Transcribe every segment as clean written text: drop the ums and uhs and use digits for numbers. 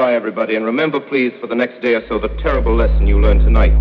goodbye, everybody, and remember, please, for the next day or so, the terrible lesson you learned tonight.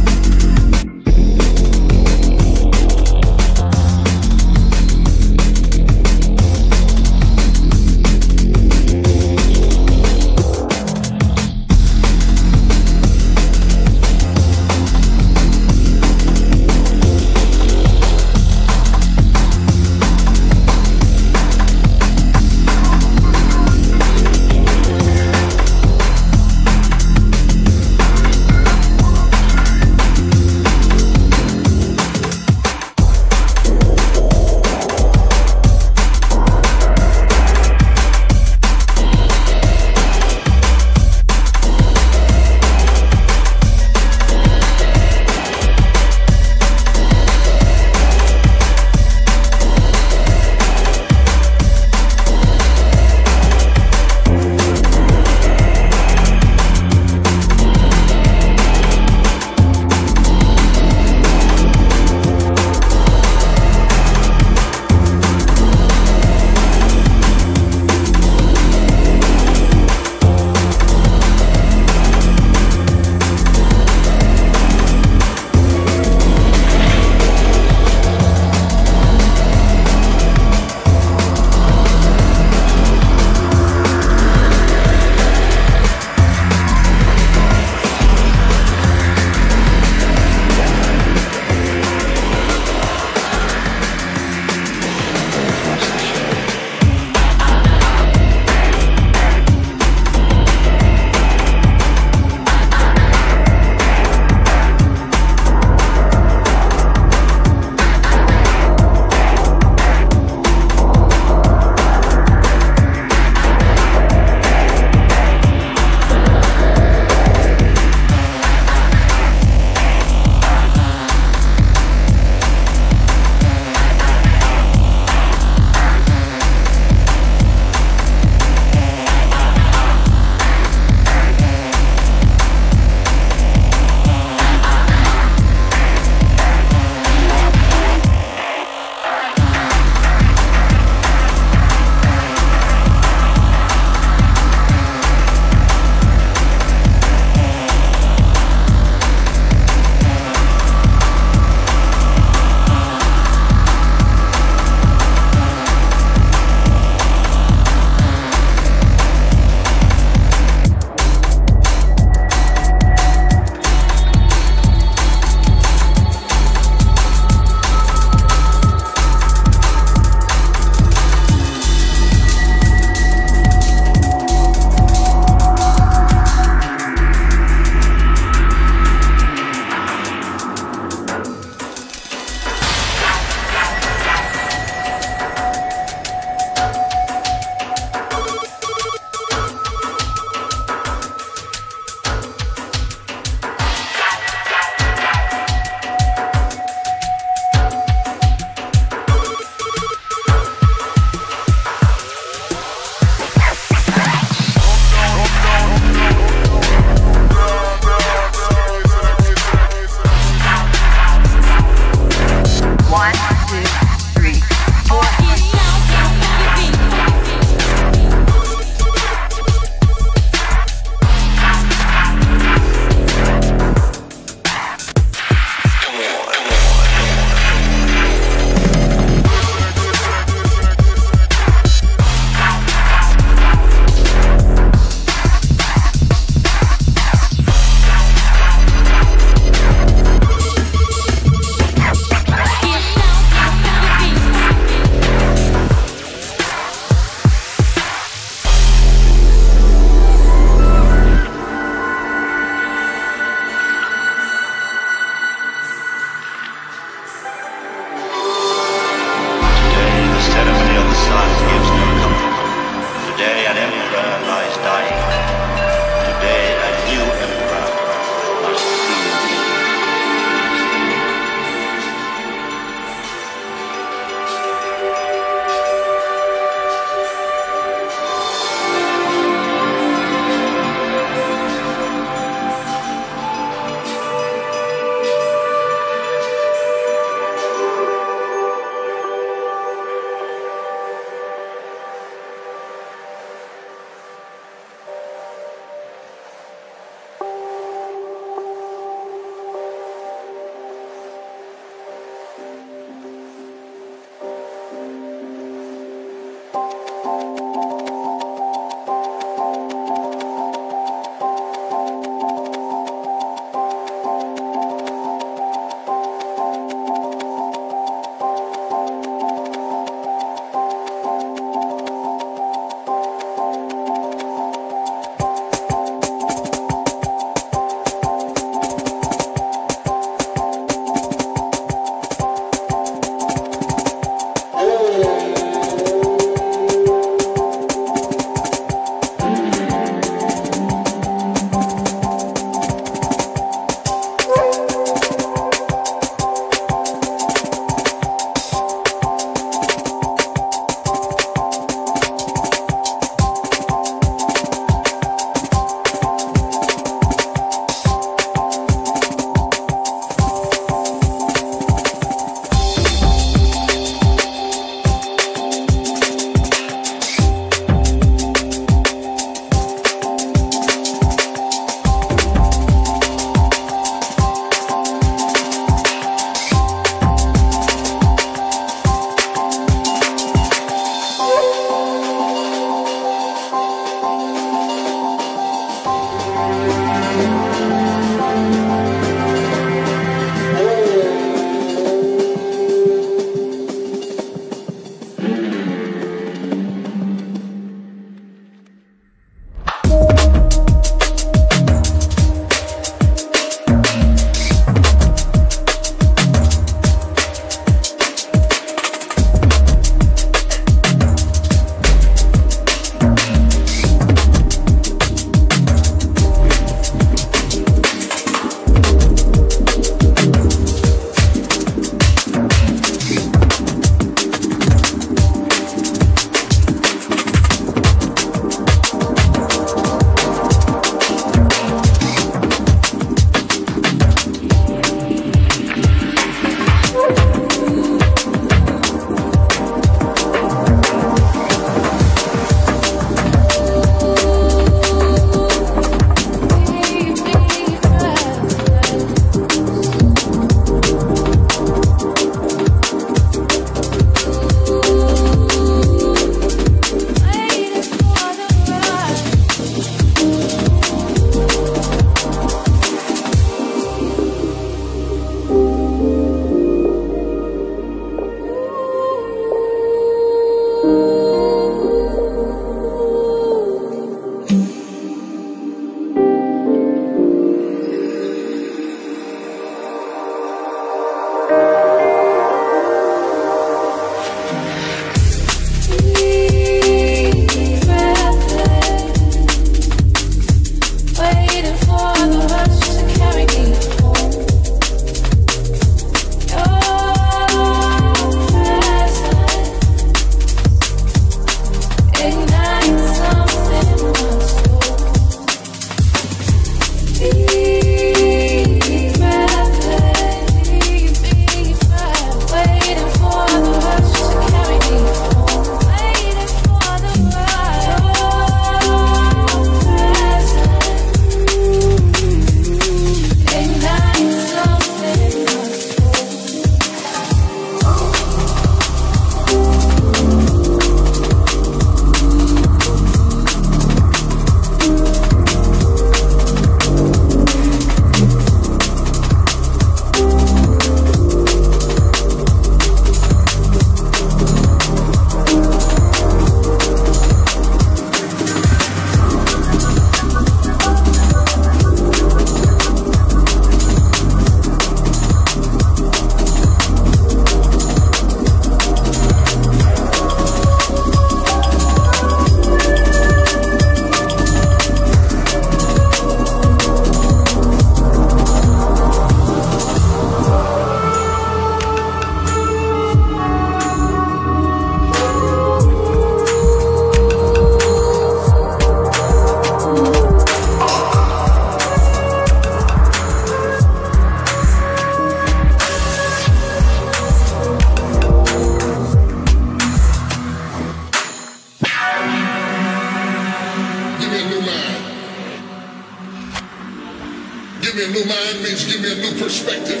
Give me a new mind means give me a new perspective.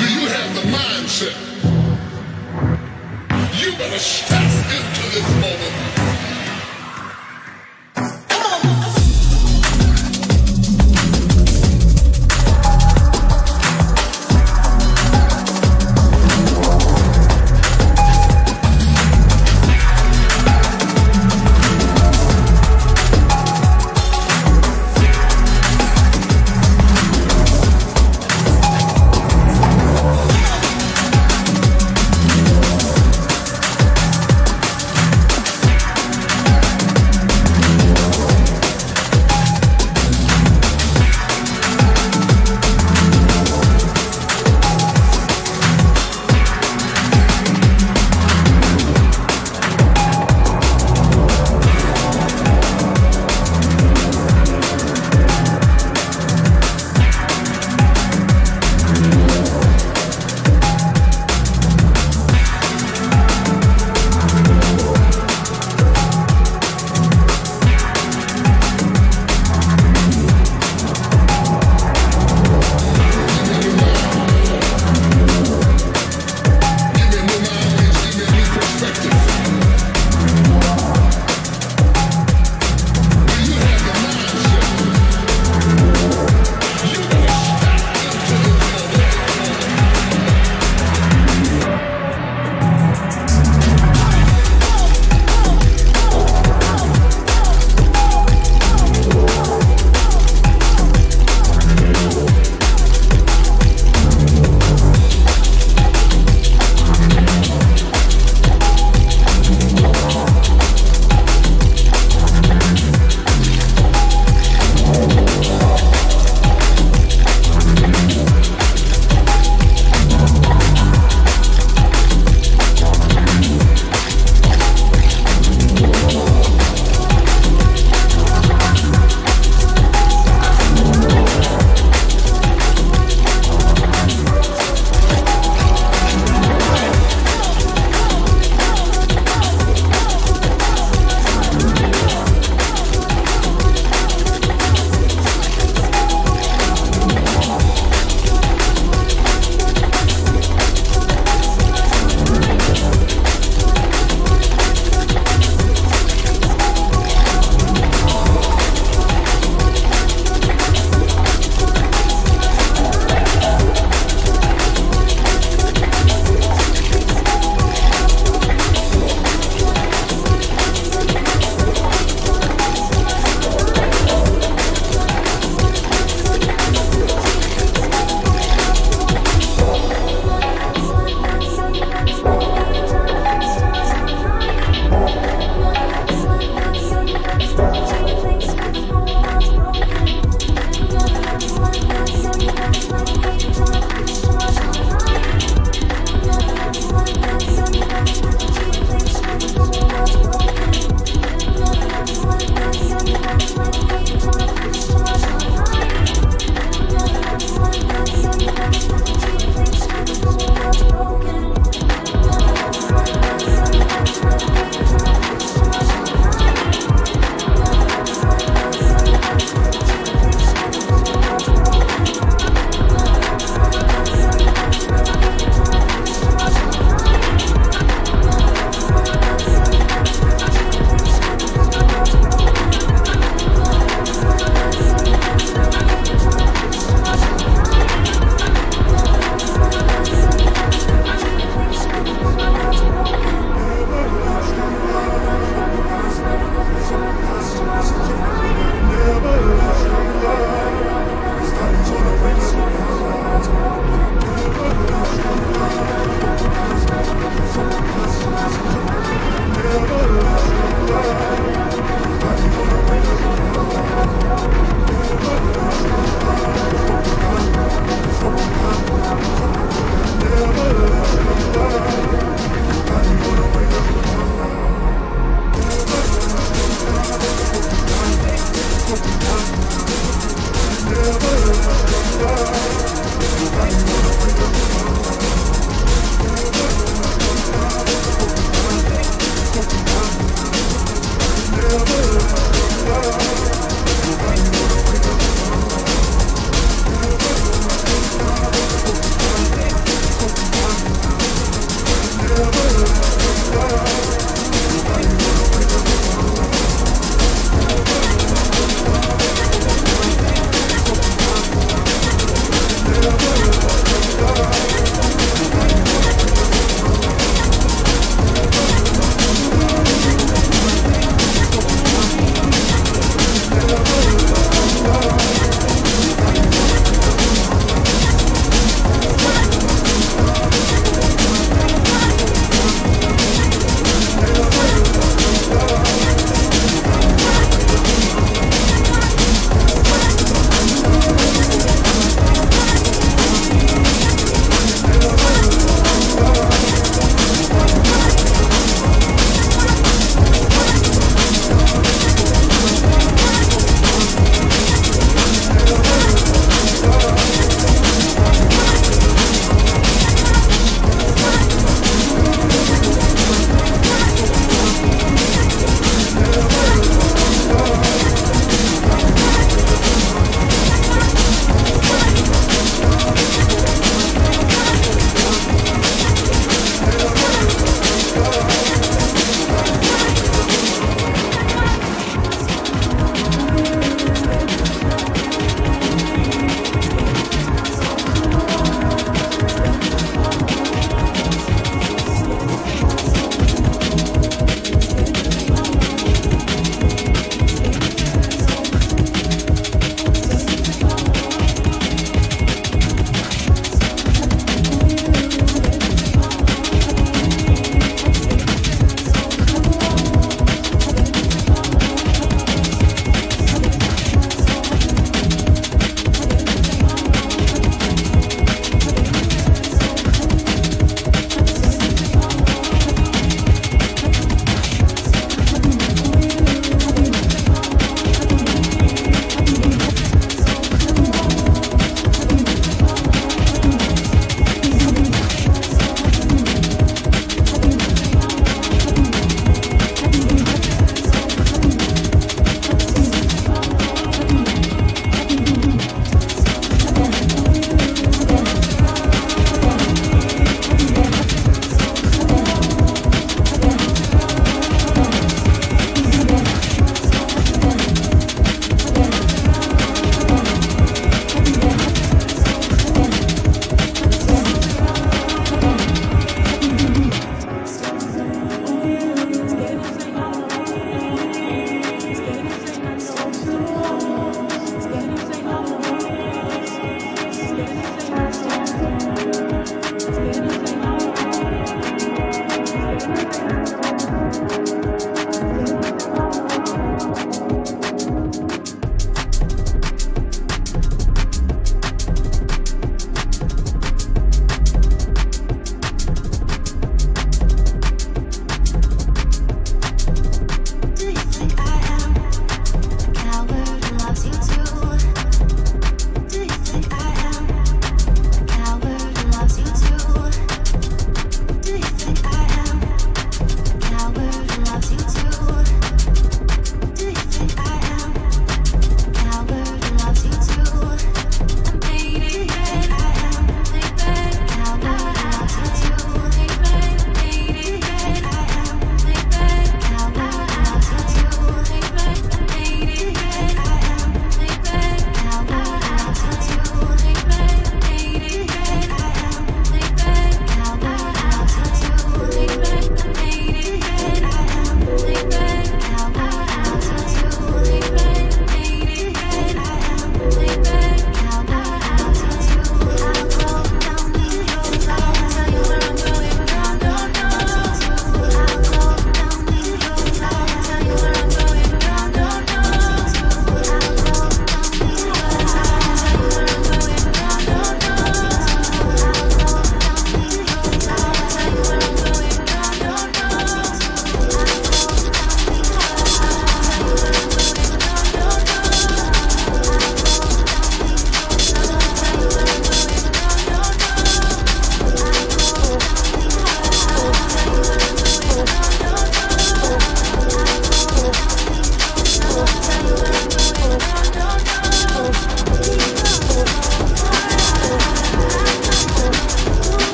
Do you have the mindset? You better step into this moment.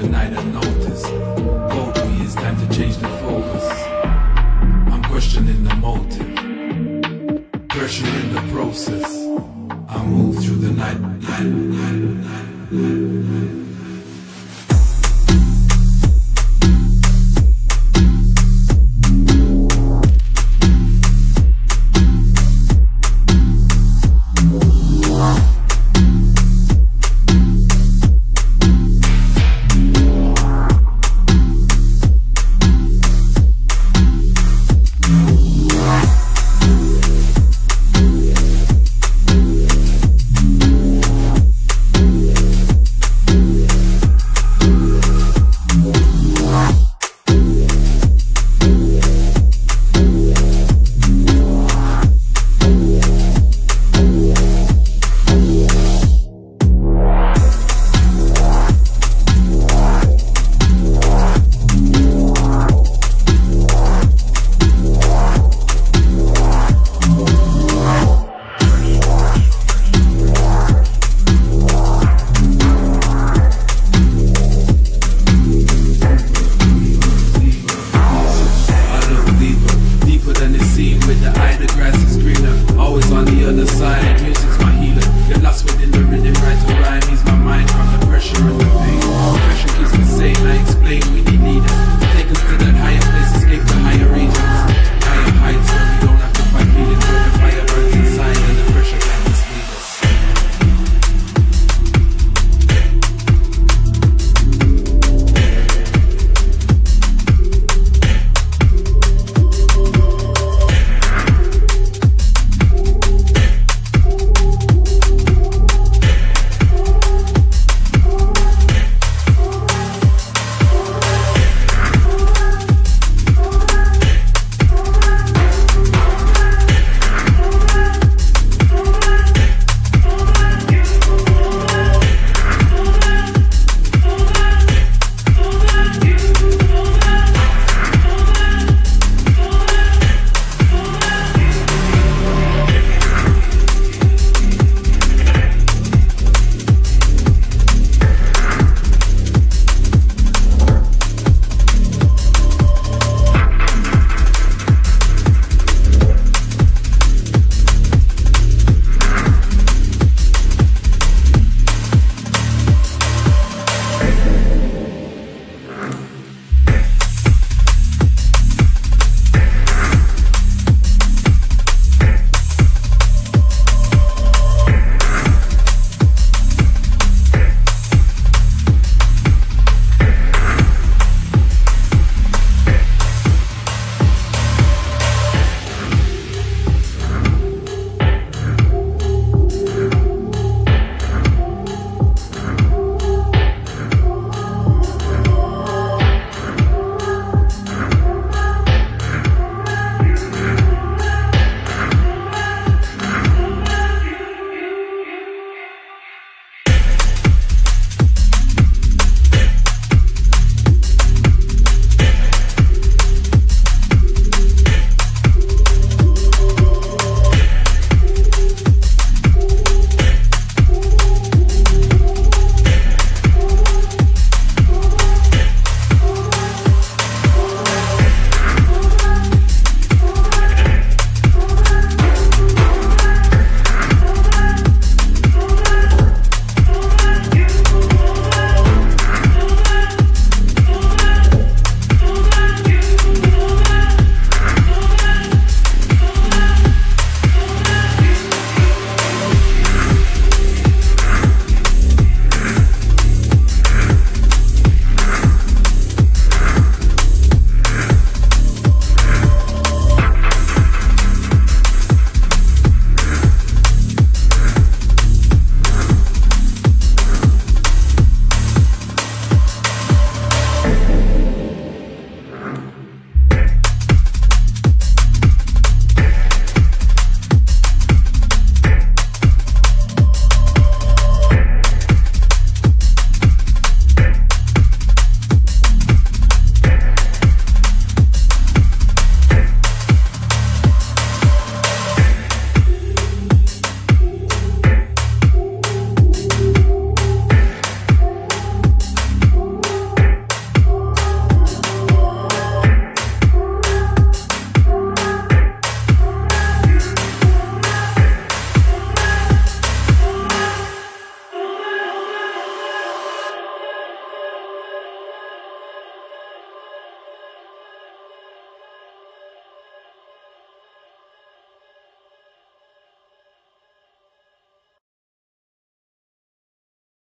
the night and